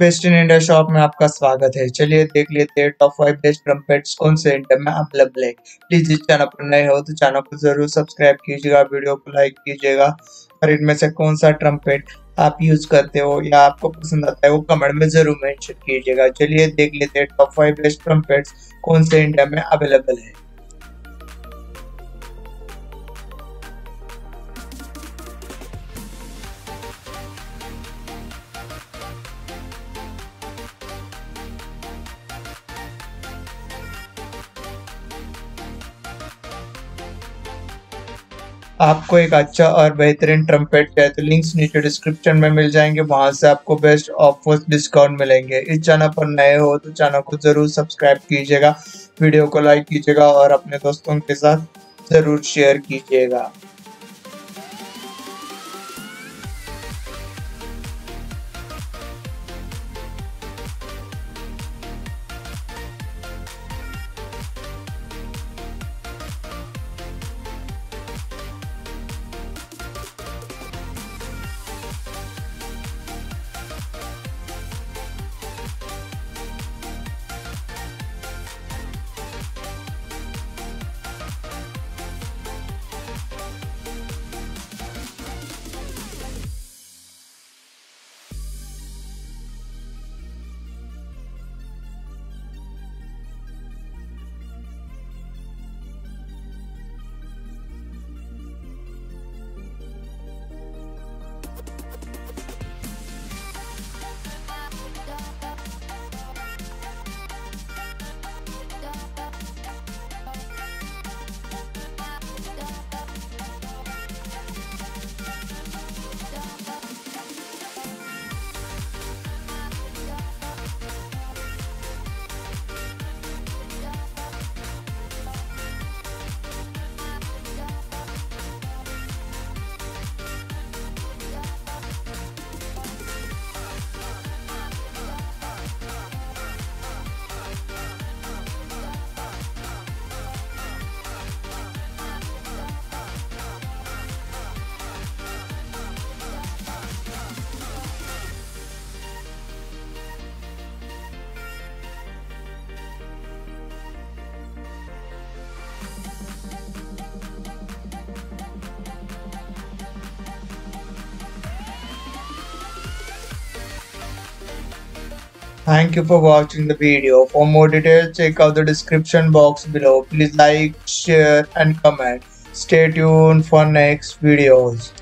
Waste in India shop में आपका स्वागत है। चलिए देख लेते हैं टॉप 5 बेस्ट ट्रम्पेट्स कौन से इंडिया में अवेलेबल है। प्लीज इस चैनल पर नए हो तो चैनल को जरूर सब्सक्राइब कीजिएगा, वीडियो को लाइक कीजिएगा और इनमें से कौन सा ट्रम्पेट आप यूज करते हो या आपको पसंद आता है वो कमेंट में जरूर मेंशन कीजिएगा। चलिए देख लेते हैं टॉप 5 बेस्ट ट्रम्पेट्स कौन से इंडिया में अवेलेबल है। आपको एक अच्छा और बेहतरीन ट्रम्पेट चाहिए तो लिंक्स नीचे डिस्क्रिप्शन में मिल जाएंगे, वहां से आपको बेस्ट ऑफर्स डिस्काउंट मिलेंगे। इस चैनल पर नए हो तो चैनल को जरूर सब्सक्राइब कीजिएगा, वीडियो को लाइक कीजिएगा और अपने दोस्तों के साथ जरूर शेयर कीजिएगा। Thank you for watching the video. For more details, check out the description box below. Please like, share and comment. Stay tuned for next videos.